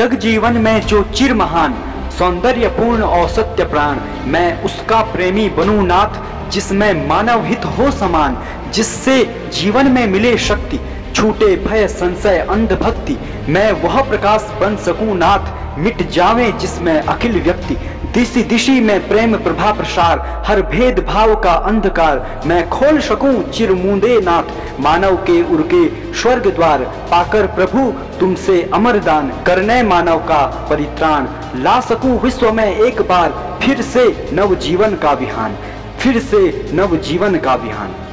जग जीवन में जो चिर महान, सौंदर्यपूर्ण और सत्य प्राण, मैं उसका प्रेमी बनूं नाथ, जिसमें मानव हित हो समान, जिससे जीवन में मिले शक्ति, छूटे भय संशय अंध भक्ति, मैं वह प्रकाश बन सकूं नाथ, मिट जावे जिसमें अखिल व्यक्ति, दिशि दिशि में प्रेम प्रभा प्रसार, हर भेद भाव का अंधकार, मैं खोल सकूं चिरमुंदे नाथ, मानव के उर्गे स्वर्ग द्वार, पाकर प्रभु तुमसे अमर दान, करने मानव का परित्राण, ला सकूं विश्व में एक बार फिर से नव जीवन का विहान, फिर से नव जीवन का विहान।